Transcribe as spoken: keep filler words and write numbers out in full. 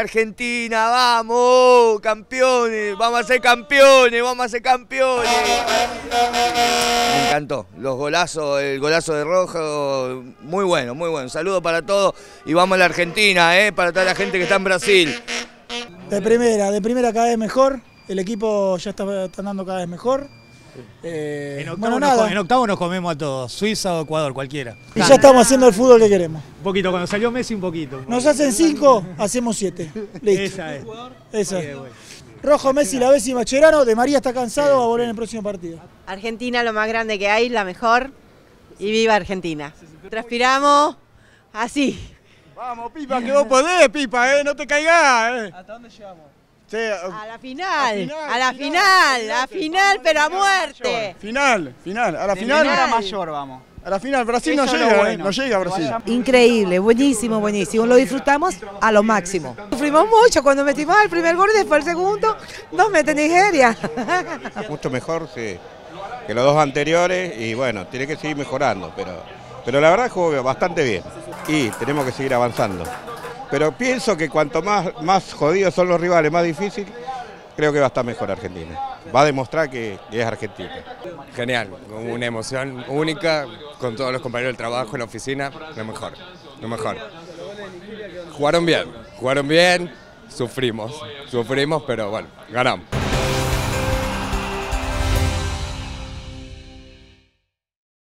Argentina, vamos, campeones, vamos a ser campeones, vamos a ser campeones. Me encantó, los golazos, el golazo de Rojo, muy bueno, muy bueno. Saludos para todos y vamos a la Argentina, eh, para toda la gente que está en Brasil. De primera, de primera cada vez mejor, el equipo ya está, está andando cada vez mejor. Eh, en, octavo bueno, nos, en octavo nos comemos a todos, Suiza o Ecuador, cualquiera. Y ya estamos haciendo el fútbol que queremos. Un poquito, cuando salió Messi un poquito. Un poquito. Nos hacen cinco, hacemos siete. Listo. Esa es. Esa. Rojo, Messi, la vez y Mascherano, De María está cansado, va a volver en el próximo partido. Argentina lo más grande que hay, la mejor. Y viva Argentina. Transpiramos así. Vamos, Pipa, que vos podés, Pipa, eh, no te caigás. Eh. ¿Hasta dónde llegamos? Sí, a, a la final, a la final, final, a la final, final, final pero a muerte. Final, final, a la de final. Final mayor, vamos. A la final, Brasil no llega, bueno. eh, no llega, Brasil. Increíble, buenísimo, buenísimo. Lo disfrutamos a lo máximo. Sufrimos mucho cuando metimos el primer gol, después el segundo, nos mete Nigeria. Mucho mejor sí, que los dos anteriores y bueno, tiene que seguir mejorando, pero, pero la verdad jugó bastante bien y tenemos que seguir avanzando. Pero pienso que cuanto más, más jodidos son los rivales, más difícil, creo que va a estar mejor Argentina. Va a demostrar que es Argentina. Genial, una emoción única, con todos los compañeros del trabajo en la oficina, lo mejor, lo mejor. Jugaron bien, jugaron bien, sufrimos, sufrimos, pero bueno, ganamos.